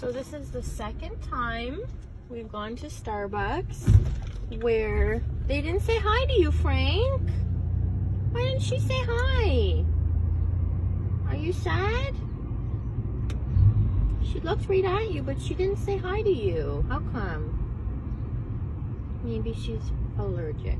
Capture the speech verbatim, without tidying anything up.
So this is the second time we've gone to Starbucks where they didn't say hi to you, Frank. Why didn't she say hi? Are you sad? She looked right at you, but she didn't say hi to you. How come? Maybe she's allergic.